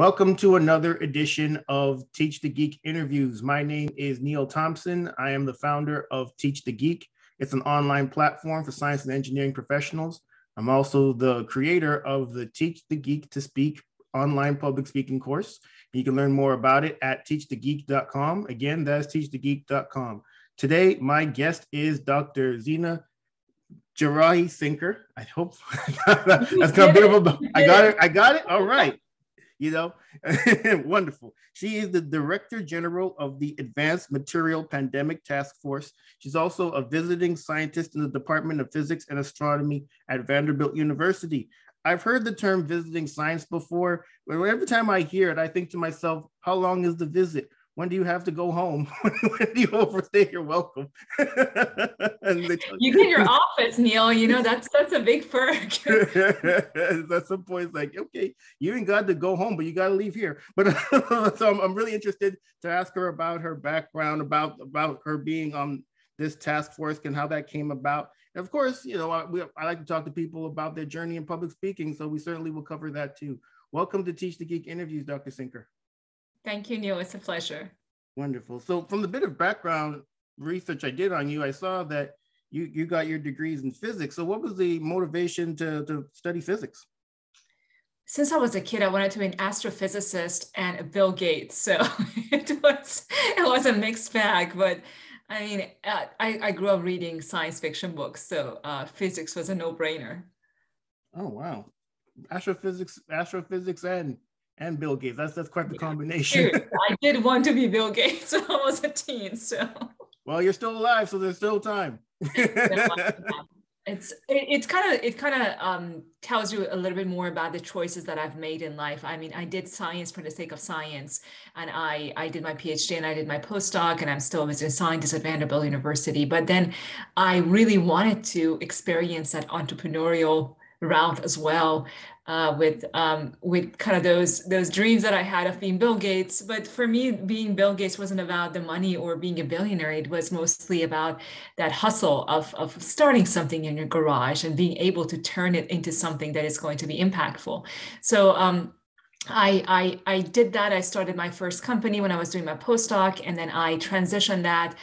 Welcome to another edition of Teach the Geek Interviews. My name is Neil Thompson. I am the founder of Teach the Geek. It's an online platform for science and engineering professionals. I'm also the creator of the Teach the Geek to Speak online public speaking course. You can learn more about it at teachthegeek.com. Again, that's teachthegeek.com. Today, my guest is Dr. Zina Cinker. I hope that's kind of beautiful. I got it. All right. You know, wonderful. She is the Director General of the Advanced Material Pandemic Task Force. She's also a visiting scientist in the Department of Physics and Astronomy at Vanderbilt University. I've heard the term visiting science before, but every time I hear it, I think to myself, how long is the visit? When do you have to go home? When do you overstay your welcome? You get your office, Neil. You know, that's a big perk. At some point, it's like, okay, you ain't got to go home, but you got to leave here. But so I'm really interested to ask her about her background, about her being on this task force and how that came about. And of course, you know, I like to talk to people about their journey in public speaking, so we certainly will cover that too. Welcome to Teach the Geek Interviews, Dr. Cinker. Thank you, Neil. It's a pleasure. Wonderful. So from the bit of background research I did on you, I saw that you got your degrees in physics. So what was the motivation to study physics? Since I was a kid, I wanted to be an astrophysicist and Bill Gates. So it was a mixed bag. But I mean, I grew up reading science fiction books. So physics was a no-brainer. Oh, wow. Astrophysics and Bill Gates. That's quite the combination. I did want to be Bill Gates when I was a teen, so. Well, you're still alive, so there's still time. It kind of tells you a little bit more about the choices that I've made in life. I mean, I did science for the sake of science, and I did my PhD and I did my postdoc, and I'm still a visiting scientist at Vanderbilt University. But then I really wanted to experience that entrepreneurial route as well, with kind of those dreams that I had of being Bill Gates. But for me, being Bill Gates wasn't about the money or being a billionaire. It was mostly about that hustle of starting something in your garage and being able to turn it into something that is going to be impactful. So I did that. I started my first company when I was doing my postdoc, and then I transitioned that.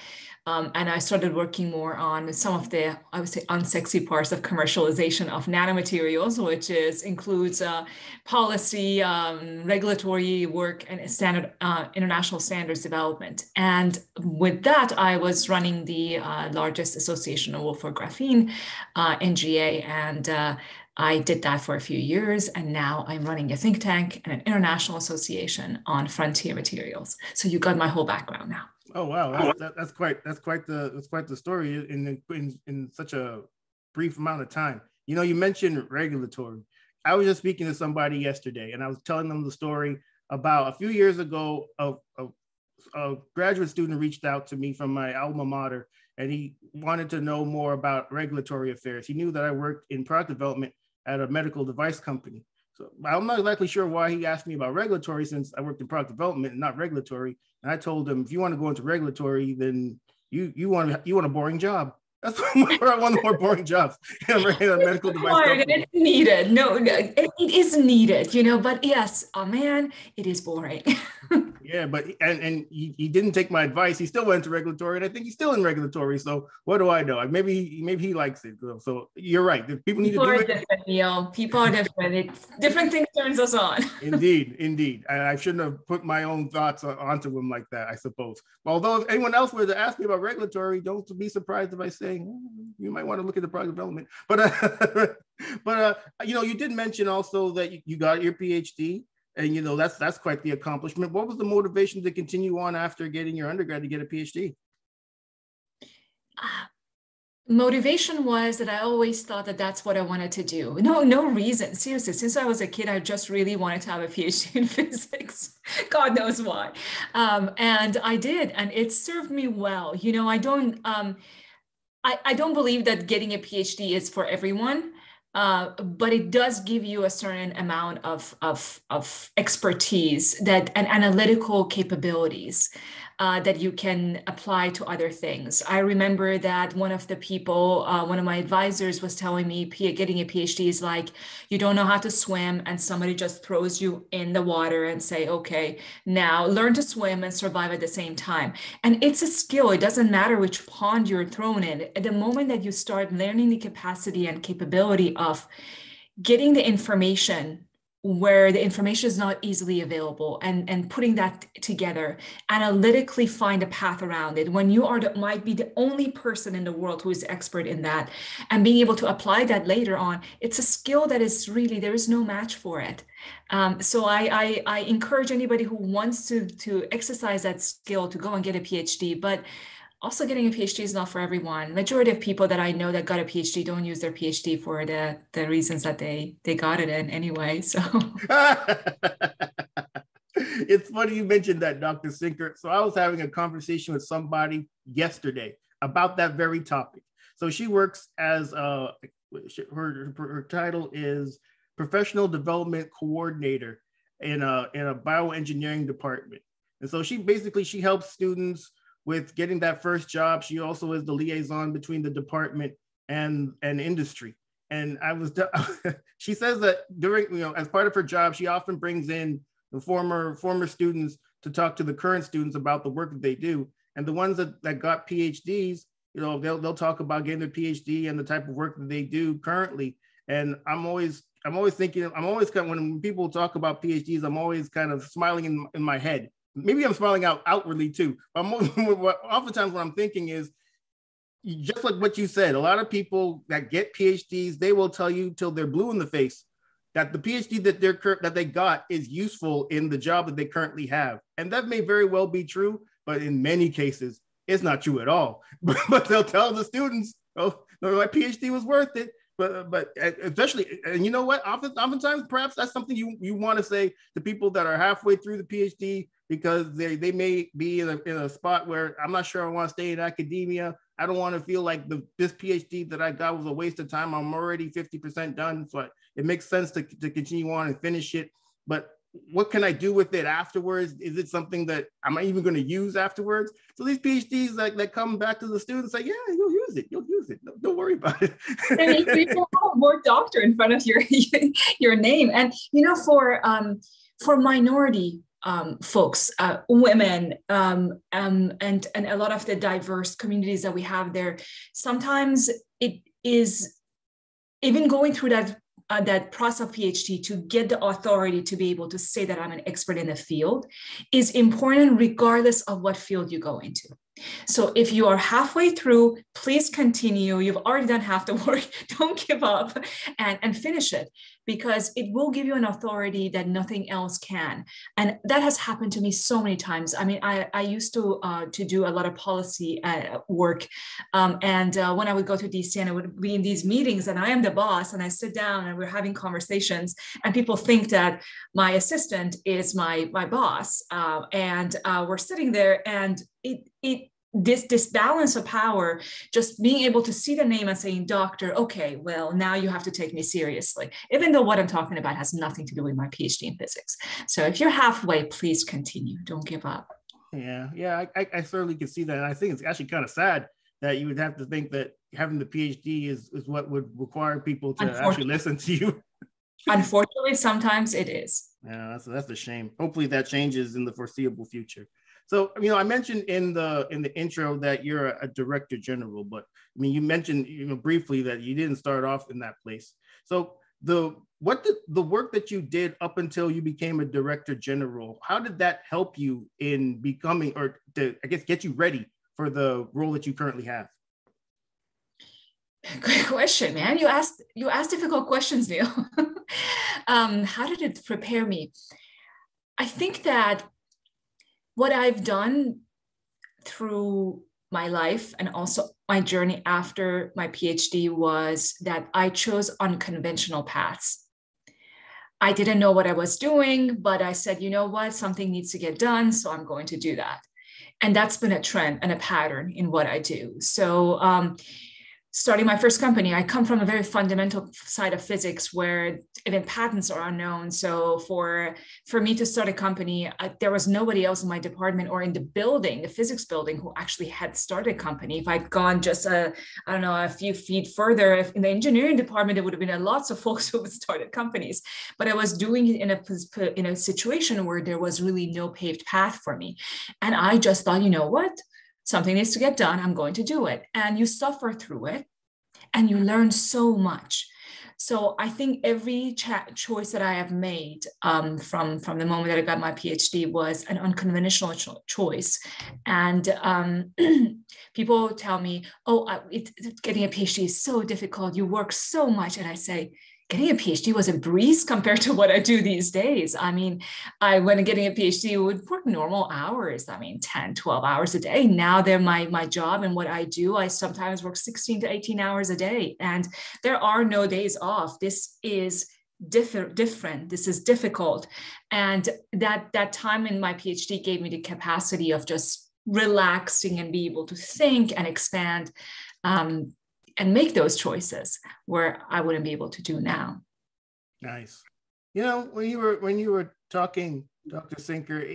And I started working more on some of the, I would say, unsexy parts of commercialization of nanomaterials, which includes policy, regulatory work, and standard international standards development. And with that, I was running the largest association in the world for graphene, NGA, and I did that for a few years, and now I'm running a think tank and an international association on frontier materials. So you got my whole background now. Oh wow, that's quite the story in such a brief amount of time. You know, you mentioned regulatory. I was just speaking to somebody yesterday, and I was telling them the story about a few years ago. A graduate student reached out to me from my alma mater, and he wanted to know more about regulatory affairs. He knew that I worked in product development at a medical device company. So I'm not exactly sure why he asked me about regulatory, since I worked in product development and not regulatory. And I told him, if you want to go into regulatory, then you want a boring job. That's where I want the more boring jobs. Medical device. It's needed. No, it is needed, you know, but yes, oh man, it is boring. Yeah, but and he didn't take my advice. He still went to regulatory, and I think he's still in regulatory. So what do I know? Maybe he likes it. So you're right. If people need to do it. People are different, Neil. People are different. Different things turns us on. Indeed. I shouldn't have put my own thoughts onto him like that, I suppose. Although if anyone else were to ask me about regulatory, don't be surprised if I say, you might want to look at the product development. But you know, you did mention also that you got your PhD, and you know that's quite the accomplishment. What was the motivation to continue on after getting your undergrad to get a PhD? Motivation was that I always thought that that's what I wanted to do. No reason. Seriously, since I was a kid, I just really wanted to have a PhD in physics. God knows why. And I did, and it served me well. You know, I don't believe that getting a PhD is for everyone. But it does give you a certain amount of expertise that and analytical capabilities that you can apply to other things. I remember that one of the people, one of my advisors was telling me getting a PhD is like, you don't know how to swim and somebody just throws you in the water and say, okay, now learn to swim and survive at the same time. And it's a skill. It doesn't matter which pond you're thrown in. At the moment that you start learning the capacity and capability of getting the information where the information is not easily available and putting that together, analytically find a path around it when you are might be the only person in the world who is expert in that, and being able to apply that later on, it's a skill that is really, there is no match for it. So I encourage anybody who wants to exercise that skill to go and get a PhD, but also getting a PhD is not for everyone. Majority of people that I know that got a PhD don't use their PhD for the reasons that they got it in anyway, so. It's funny you mentioned that, Dr. Cinker. So I was having a conversation with somebody yesterday about that very topic. So she works as, her title is Professional Development Coordinator in a bioengineering department. And so she helps students with getting that first job. She also is the liaison between the department and industry. And she says that as part of her job, she often brings in the former students to talk to the current students about the work that they do. And the ones that got PhDs, they'll talk about getting their PhD and the type of work that they do currently. And I'm always when people talk about PhDs, I'm always kind of smiling in my head. Maybe I'm smiling outwardly too. Oftentimes what I'm thinking is, just like what you said, a lot of people that get PhDs, they will tell you till they're blue in the face that the PhD that they got is useful in the job that they currently have. And that may very well be true, but in many cases, it's not true at all. But they'll tell the students, oh, no, my PhD was worth it. But especially, and you know what, oftentimes perhaps that's something you want to say to people that are halfway through the PhD, because they may be in a spot where I'm not sure I want to stay in academia. I don't want to feel like this PhD that I got was a waste of time. I'm already 50% done, so it makes sense to continue on and finish it. But what can I do with it afterwards? Is it something that I'm even going to use afterwards? So these PhDs that come back to the students say, yeah, you'll use it. No, don't worry about it. And you have a word doctor in front of your name. And, for minority folks, women, and a lot of the diverse communities that we have there, sometimes it is even going through that process of PhD to get the authority to be able to say that I'm an expert in the field is important regardless of what field you go into. So if you are halfway through, please continue. You've already done half the work. Don't give up and finish it, because it will give you an authority that nothing else can. And that has happened to me so many times. I mean, I used to do a lot of policy work. When I would go to DC and I would be in these meetings and I am the boss and I sit down and we're having conversations and people think that my assistant is my boss. We're sitting there and this balance of power, just being able to see the name and saying, doctor, okay, well, now you have to take me seriously, even though what I'm talking about has nothing to do with my PhD in physics. So if you're halfway, please continue. Don't give up. Yeah, I certainly can see that. And I think it's actually kind of sad that you would have to think that having the PhD is what would require people to actually listen to you. Unfortunately, sometimes it is. Yeah, that's a shame. Hopefully that changes in the foreseeable future. So, I mentioned in the intro that you're a director general, but you mentioned briefly that you didn't start off in that place. So what the work that you did up until you became a director general, how did that help you in becoming, or to, I guess, get you ready for the role that you currently have? Good question, man. You asked difficult questions, Neil. How did it prepare me? I think that what I've done through my life and also my journey after my PhD was that I chose unconventional paths. I didn't know what I was doing, but I said, you know what, something needs to get done, so I'm going to do that. And that's been a trend and a pattern in what I do. So starting my first company, I come from a very fundamental side of physics where even patents are unknown. So for me to start a company, there was nobody else in my department or in the building, the physics building, who actually had started a company. If I'd gone just a few feet further in the engineering department, there would have been lots of folks who had started companies. But I was doing it in a situation where there was really no paved path for me. And I just thought, you know what? Something needs to get done, I'm going to do it. And you suffer through it and you learn so much. So I think every choice that I have made from the moment that I got my PhD was an unconventional choice. And people tell me, getting a PhD is so difficult, you work so much. And I say, getting a PhD was a breeze compared to what I do these days. I mean, when getting a PhD would work normal hours. I mean, 10, 12 hours a day. Now they're my job and what I do, I sometimes work 16 to 18 hours a day, and there are no days off. This is different. This is difficult. And that time in my PhD gave me the capacity of just relaxing and be able to think and expand, and make those choices where I wouldn't be able to do now. Nice. You know, when you were talking, Dr. Cinker,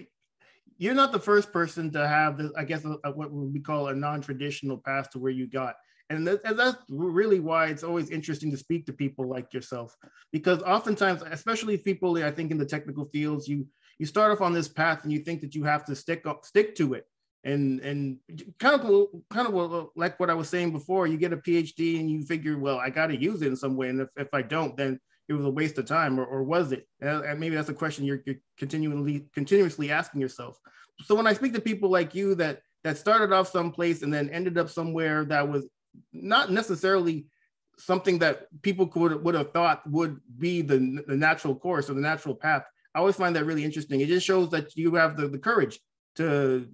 you're not the first person to have this, I guess, what we call a non-traditional path to where you got. And that's really why it's always interesting to speak to people like yourself, because oftentimes, especially people, I think, in the technical fields, you start off on this path and you think that you have to stick to it. And kind of like what I was saying before, you get a PhD and you figure, well, I got to use it in some way. And if I don't, then it was a waste of time, or was it? And maybe that's a question you're continuously asking yourself. So when I speak to people like you that started off someplace and then ended up somewhere that was not necessarily something that people would have thought would be the natural course or the natural path, I always find that really interesting. It just shows that you have the courage to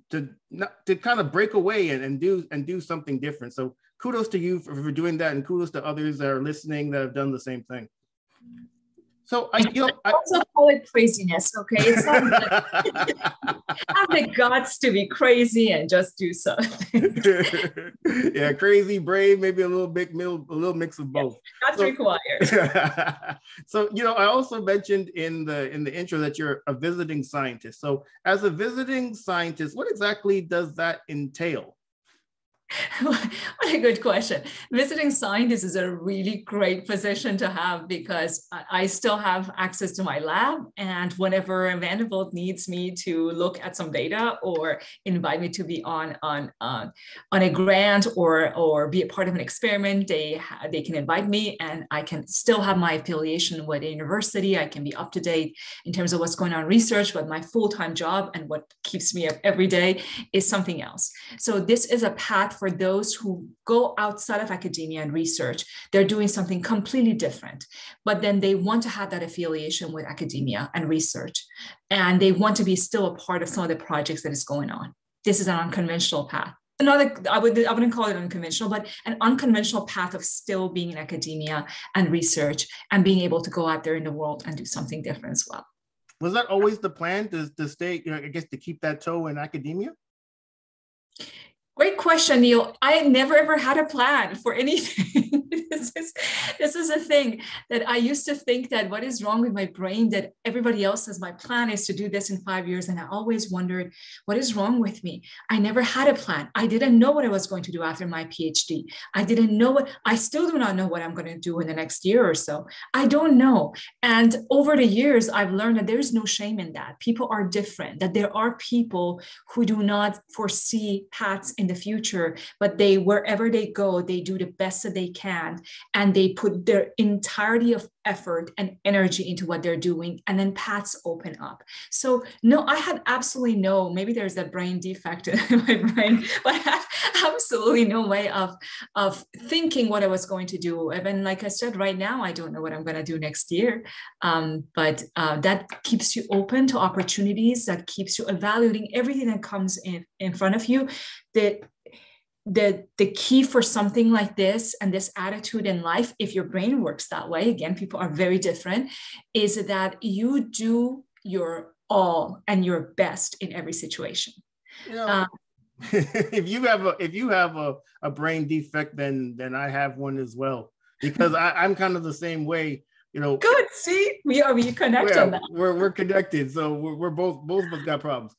kind of break away and do something different. So kudos to you for doing that, and kudos to others that are listening that have done the same thing. So I also call it craziness. Okay, it's not have the guts to be crazy and just do something. Yeah, crazy, brave, maybe a little mix of both. Yeah, that's required. So I also mentioned in the intro that you're a visiting scientist. So as a visiting scientist, what exactly does that entail? What a good question. Visiting scientist is a really great position to have, because I still have access to my lab, and whenever Vanderbilt needs me to look at some data or invite me to be on a grant or be a part of an experiment, they can invite me, and I can still have my affiliation with a university. I can be up to date in terms of what's going on in research, but my full-time job and what keeps me up every day is something else. So this is a path for those who go outside of academia and research. They're doing something completely different, but then they want to have that affiliation with academia and research, and they want to be still a part of some of the projects that is going on. This is an unconventional path. Another, I wouldn't call it unconventional, but an unconventional path of still being in academia and research and being able to go out there in the world and do something different as well. Was that always the plan, to stay, I guess, to keep that toe in academia? Great question, Neil. I never ever had a plan for anything. This is a thing that I used to think that what is wrong with my brain, that everybody else says my plan is to do this in 5 years. And I always wondered, what is wrong with me? I never had a plan. I didn't know what I was going to do after my PhD. I didn't know I still do not know what I'm going to do in the next year or so. I don't know. And over the years, I've learned that there's no shame in that. People are different, that there are people who do not foresee paths in the future, but they, wherever they go, they do the best that they can, and they put their entirety of effort and energy into what they're doing, and then paths open up. So no, I had absolutely no, maybe there's a brain defect in my brain, but I had absolutely no way of thinking what I was going to do. Even like I said, right now, I don't know what I'm going to do next year, but that keeps you open to opportunities, that keeps you evaluating everything that comes in front of you. The key for something like this and this attitude in life, if your brain works that way, again, people are very different, is that you do your all and your best in every situation. If you have a brain defect, then I have one as well, because I'm kind of the same way, you know. Good, see, we connect on that. We're connected, so we're both of us got problems.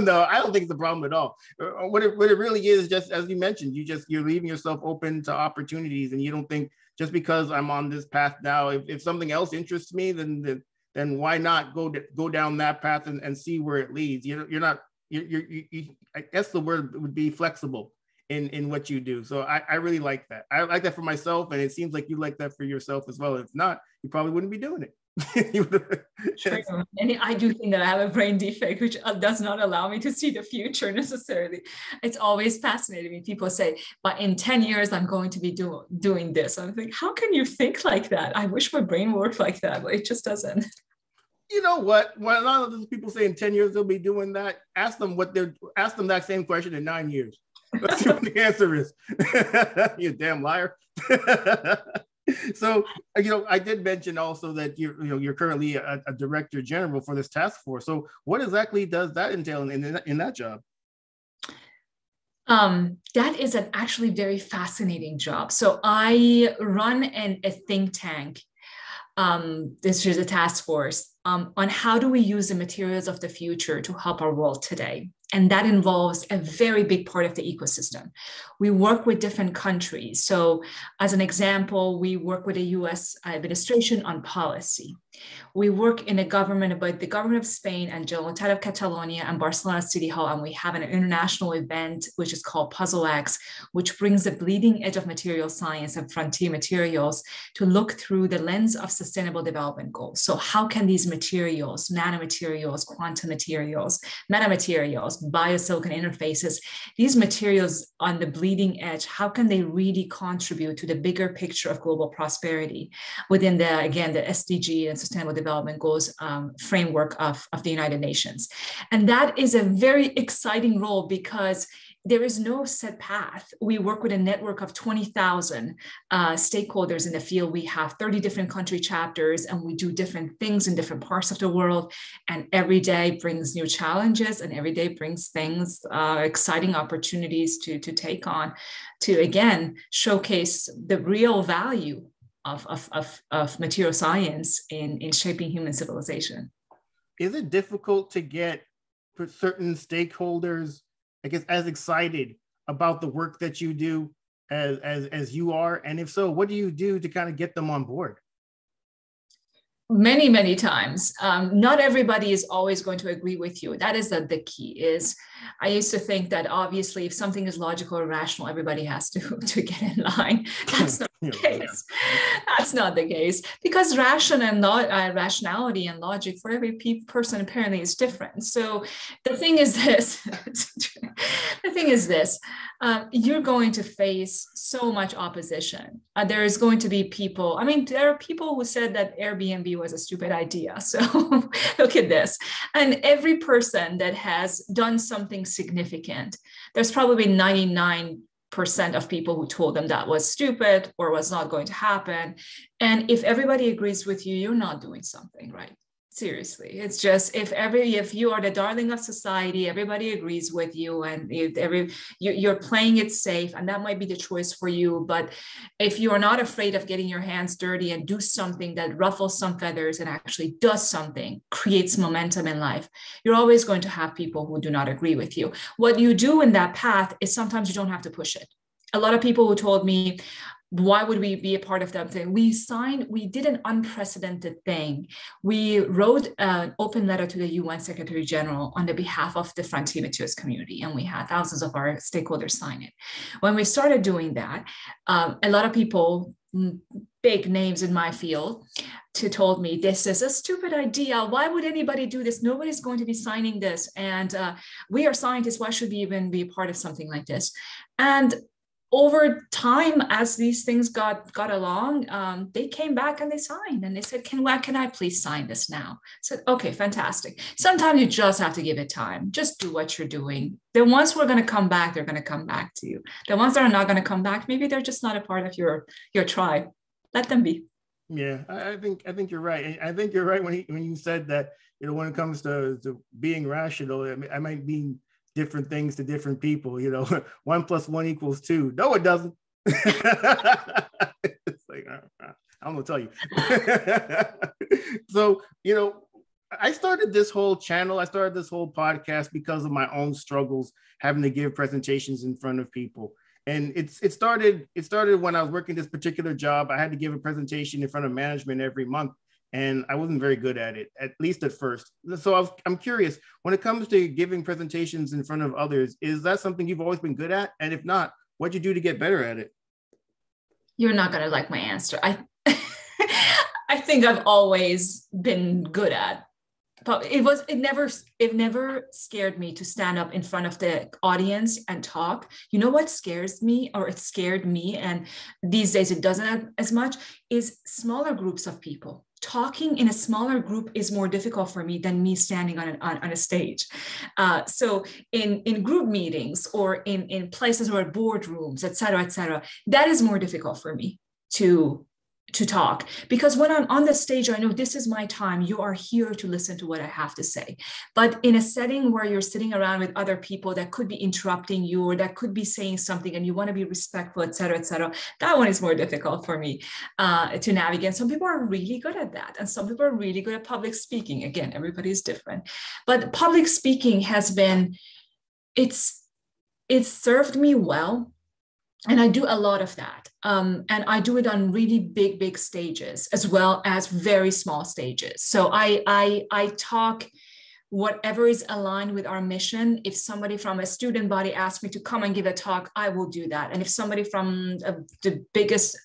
No, I don't think it's a problem at all. What it really is, just as you mentioned, you're leaving yourself open to opportunities, and you don't think just because I'm on this path now, if something else interests me, then why not go down that path and see where it leads? You're not, I guess the word would be flexible in what you do. So I really like that. I like that for myself, and it seems like you like that for yourself as well. If not, you probably wouldn't be doing it. True. And I do think that I have a brain defect, which does not allow me to see the future necessarily. It's always fascinating when people say, but in 10 years, I'm going to be doing this. I'm like, how can you think like that? I wish my brain worked like that, but it just doesn't. You know what? When a lot of those people say in 10 years they'll be doing that, ask them that same question in 9 years. Let's see what the answer is. You damn liar. So, you know, I did mention also that you're currently a director general for this task force. So, what exactly does that entail in that job? That is an actually very fascinating job. So, I run a think tank. This is a task force on how do we use the materials of the future to help our world today. And that involves a very big part of the ecosystem. We work with different countries. So as an example, we work with the US administration on policy. We work in a government with the government of Spain and Generalitat of Catalonia and Barcelona City Hall. And we have an international event, which is called Puzzle X, which brings the bleeding edge of material science and frontier materials to look through the lens of sustainable development goals. So how can these materials, nanomaterials, quantum materials, metamaterials, biosilicon interfaces, these materials on the bleeding edge, how can they really contribute to the bigger picture of global prosperity within the, again, the SDG and Sustainable Development Goals framework of the United Nations? And that is a very exciting role because there is no set path. We work with a network of 20,000 stakeholders in the field. We have 30 different country chapters, and we do different things in different parts of the world. And every day brings new challenges, and every day brings things, exciting opportunities to take on, to again, showcase the real value of material science in shaping human civilization. Is it difficult to get for certain stakeholders, I guess, as excited about the work that you do as you are? And if so, what do you do to kind of get them on board? Many, many times. Not everybody is always going to agree with you. That is the key is, I used to think that obviously if something is logical or rational, everybody has to get in line. That's not the case. That's not the case, because rationality and logic for every person apparently is different. So the thing is this, you're going to face so much opposition. There is going to be people, I mean, there are people who said that Airbnb was a stupid idea. So look at this. And every person that has done something significant, there's probably 99% of people who told them that was stupid or was not going to happen. And if everybody agrees with you, you're not doing something right. Seriously, it's just if you are the darling of society, everybody agrees with you, and you're playing it safe, and that might be the choice for you. But if you are not afraid of getting your hands dirty and do something that ruffles some feathers and actually does something, creates momentum in life, you're always going to have people who do not agree with you. What you do in that path is sometimes you don't have to push it. A lot of people who told me, why would we be a part of that thing? We did an unprecedented thing. We wrote an open letter to the UN Secretary General on the behalf of the frontier materials community, and we had thousands of our stakeholders sign it. When we started doing that, a lot of people, big names in my field, told me, this is a stupid idea. Why would anybody do this? Nobody's going to be signing this. And we are scientists. Why should we even be a part of something like this? And over time, as these things got along, they came back and they signed, and they said, can I please sign this now? I said, okay, fantastic. Sometimes you just have to give it time. Just do what you're doing. The ones who are going to come back, they're going to come back to you. The ones that are not going to come back, maybe they're just not a part of your tribe. Let them be. Yeah, I think you're right. I think you're right when you said that, you know, when it comes to being rational, I might be different things to different people. You know, 1 + 1 = 2. No, it doesn't. It's like, I'm going to tell you. So, you know, I started this whole channel. I started this whole podcast because of my own struggles, having to give presentations in front of people. And it started when I was working this particular job. I had to give a presentation in front of management every month, and I wasn't very good at it, at least at first. So I'm curious, when it comes to giving presentations in front of others, is that something you've always been good at? And if not, what'd you do to get better at it? You're not going to like my answer. I think I've always been good at, but it never scared me to stand up in front of the audience and talk. You know what scares me, or it scared me, and these days it doesn't as much, is smaller groups of people. Talking in a smaller group is more difficult for me than me standing on a stage. So in group meetings or in places or boardrooms, et cetera, that is more difficult for me to talk, because when I'm on the stage, I know this is my time. You are here to listen to what I have to say. But in a setting where you're sitting around with other people that could be interrupting you, or that could be saying something, and you want to be respectful, et cetera, that one is more difficult for me to navigate. Some people are really good at that, and some people are really good at public speaking. Again, everybody's different, but public speaking has been, it's served me well. And I do a lot of that. And I do it on really big stages, as well as very small stages. So I talk whatever is aligned with our mission. If somebody from a student body asks me to come and give a talk, I will do that. And if somebody from the biggest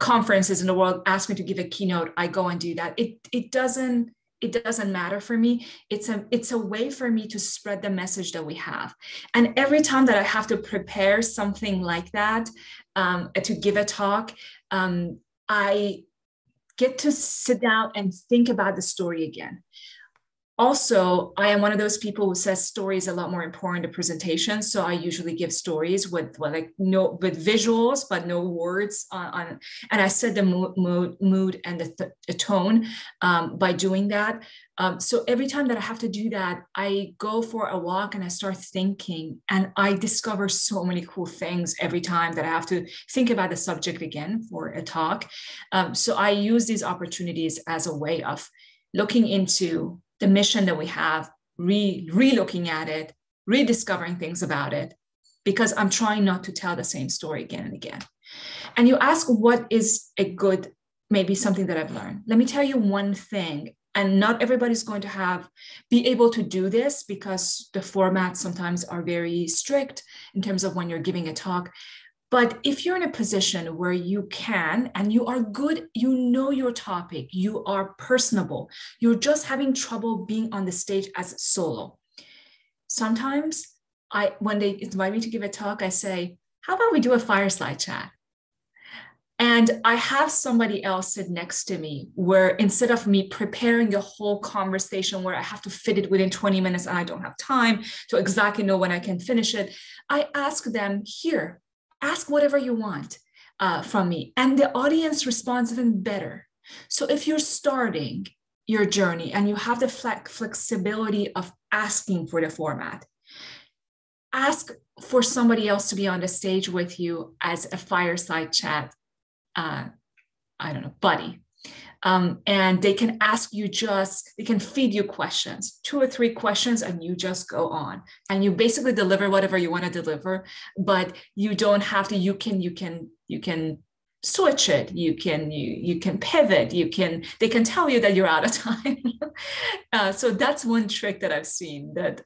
conferences in the world asks me to give a keynote, I go and do that. It doesn't matter for me. It's a way for me to spread the message that we have. And every time that I have to prepare something like that, to give a talk, I get to sit down and think about the story again. Also, I am one of those people who says story is a lot more important than presentation. So I usually give stories with visuals, but no words on, and I set the mood and the tone by doing that. So every time that I have to do that, I go for a walk and I start thinking, and I discover so many cool things every time that I have to think about the subject again for a talk. So I use these opportunities as a way of looking into the mission that we have, re-looking at it, rediscovering things about it, because I'm trying not to tell the same story again and again. And you ask, what is a good, maybe something that I've learned? Let me tell you one thing, and not everybody's going to be able to do this, because the formats sometimes are very strict in terms of when you're giving a talk. But if you're in a position where you can, and you are good, you know your topic, you are personable, you're just having trouble being on the stage as solo. Sometimes when they invite me to give a talk, I say, how about we do a fireside chat? And I have somebody else sit next to me, where instead of me preparing a whole conversation where I have to fit it within 20 minutes and I don't have time to exactly know when I can finish it, I ask them, here, ask whatever you want from me. And the audience responds even better. So if you're starting your journey and you have the flexibility of asking for the format, ask for somebody else to be on the stage with you as a fireside chat, I don't know, buddy. And they can ask you they can feed you questions, 2 or 3 questions, and you just go on. And you basically deliver whatever you want to deliver, but you don't have to, you can switch it. You can pivot. They can tell you that you're out of time. So that's one trick that I've seen that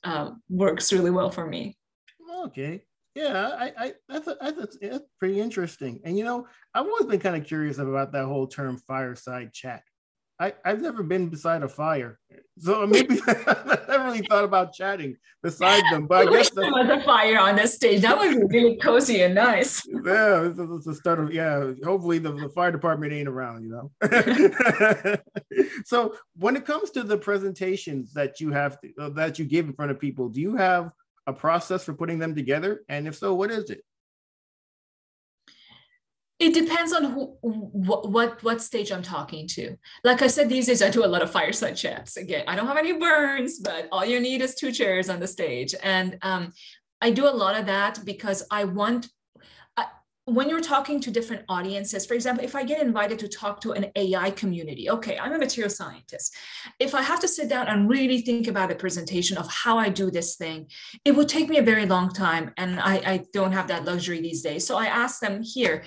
works really well for me. Okay. Yeah, that's pretty interesting. And, you know, I've always been kind of curious about that whole term fireside chat. I've never been beside a fire. So maybe I never really thought about chatting beside them. But I guess there was a fire on the stage. That would be really cozy and nice. Yeah, it's the start of, yeah, hopefully the fire department ain't around, you know. So when it comes to the presentations that you have, that you give in front of people, do you have a process for putting them together? And if so, what is it? It depends on who, what stage I'm talking to. Like I said, these days I do a lot of fireside chats. Again, I don't have any burns, but all you need is two chairs on the stage. And I do a lot of that because I want, when you're talking to different audiences, for example, if I get invited to talk to an AI community, okay, I'm a material scientist. If I have to sit down and really think about a presentation of how I do this thing, it would take me a very long time. And I don't have that luxury these days. So I ask them here,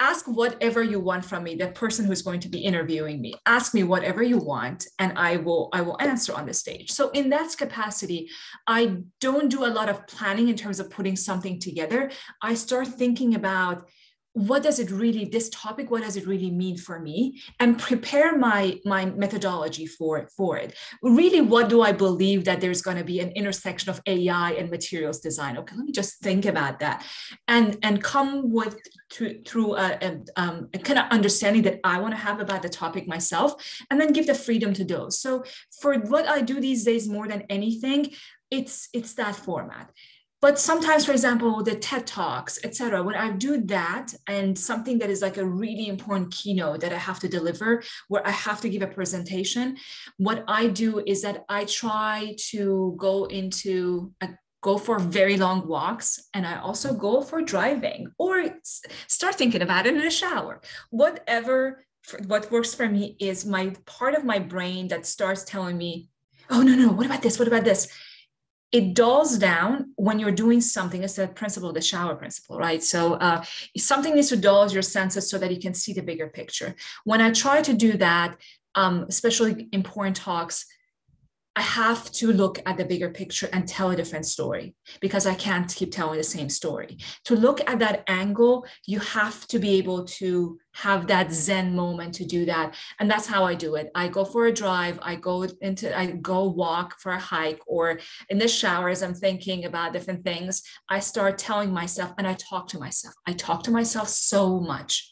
ask whatever you want from me, the person who's going to be interviewing me, ask me whatever you want, and I will answer on the stage. So in that capacity, I don't do a lot of planning in terms of putting something together. I start thinking about what does it really, this topic, what does it really mean for me, and prepare my methodology for it. Really, what do I believe that there's going to be an intersection of AI and materials design? Okay, let me just think about that, and come with through a kind of understanding that I want to have about the topic myself, and then give the freedom to those. So for what I do these days, more than anything, it's that format. But sometimes, for example, the TED Talks, et cetera, when I do that and something that is like a really important keynote that I have to deliver, where I have to give a presentation, what I do is that I try to go for very long walks, and I also go for driving or start thinking about it in a shower. Whatever, what works for me is my part of my brain that starts telling me, oh, no, what about this? What about this? It dulls down when you're doing something. It's the principle, the shower principle, right? So something needs to dull your senses so that you can see the bigger picture. When I try to do that, especially important talks, I have to look at the bigger picture and tell a different story, because I can't keep telling the same story. To look at that angle, you have to be able to have that Zen moment to do that. And that's how I do it. I go for a drive, I go walk for a hike, or in the shower as I'm thinking about different things, I start telling myself, and I talk to myself. I talk to myself so much.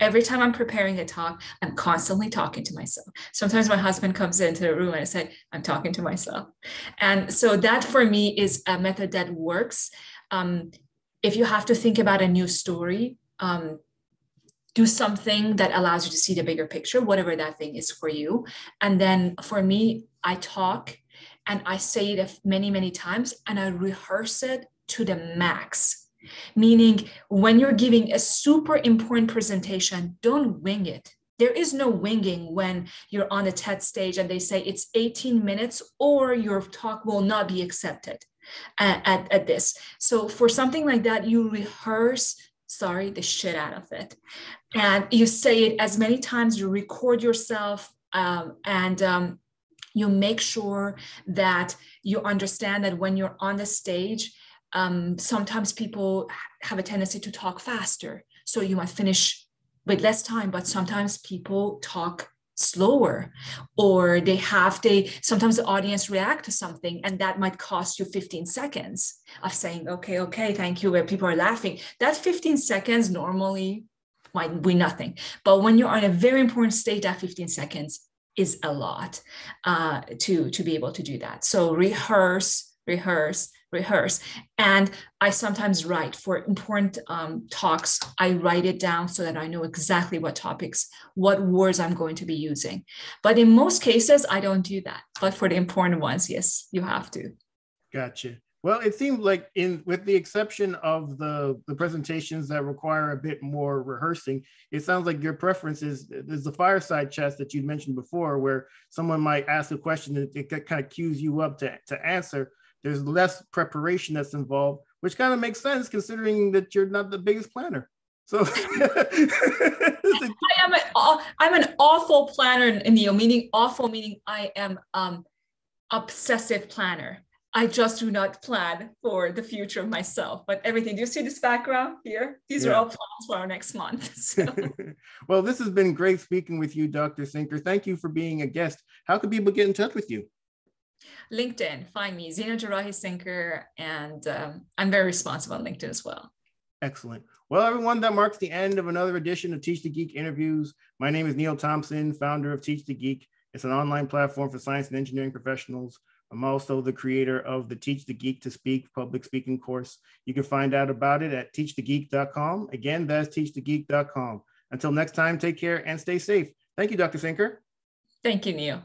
Every time I'm preparing a talk, I'm constantly talking to myself. Sometimes my husband comes into the room and I say, I'm talking to myself. And so that for me is a method that works. If you have to think about a new story, do something that allows you to see the bigger picture, whatever that thing is for you. And then for me, I talk and I say it many, many times, and I rehearse it to the max. Meaning, when you're giving a super important presentation, don't wing it. There is no winging when you're on a TED stage and they say it's 18 minutes or your talk will not be accepted at this. So for something like that, you rehearse, the shit out of it. And you say it as many times, you record yourself, you make sure that you understand that when you're on the stage, sometimes people have a tendency to talk faster, so you might finish with less time, but sometimes people talk slower, or sometimes the audience react to something, and that might cost you 15 seconds of saying, okay, thank you, where people are laughing. That 15 seconds normally might be nothing, but when you're on a very important stage, that 15 seconds is a lot to be able to do that. So rehearse. And I sometimes write for important talks. I write it down so that I know exactly what topics, what words I'm going to be using. But in most cases, I don't do that. But for the important ones, yes, you have to. Gotcha. Well, it seemed like with the exception of the presentations that require a bit more rehearsing, it sounds like your preference is the fireside chats that you mentioned before, where someone might ask a question and it kind of cues you up to answer. There's less preparation that's involved, which kind of makes sense considering that you're not the biggest planner. So I'm an awful planner, Neil, meaning awful, meaning I am obsessive planner. I just do not plan for the future of myself, but everything. Do you see this background here? These are all plans for our next month. So. Well, this has been great speaking with you, Dr. Cinker. Thank you for being a guest. How can people get in touch with you? LinkedIn, find me, Zina Cinker, and I'm very responsive on LinkedIn as well. Excellent. Well, everyone, that marks the end of another edition of Teach the Geek Interviews. My name is Neil Thompson, founder of Teach the Geek. It's an online platform for science and engineering professionals. I'm also the creator of the Teach the Geek to Speak public speaking course. You can find out about it at teachthegeek.com. Again, that's teachthegeek.com. Until next time, take care and stay safe. Thank you, Dr. Cinker. Thank you, Neil.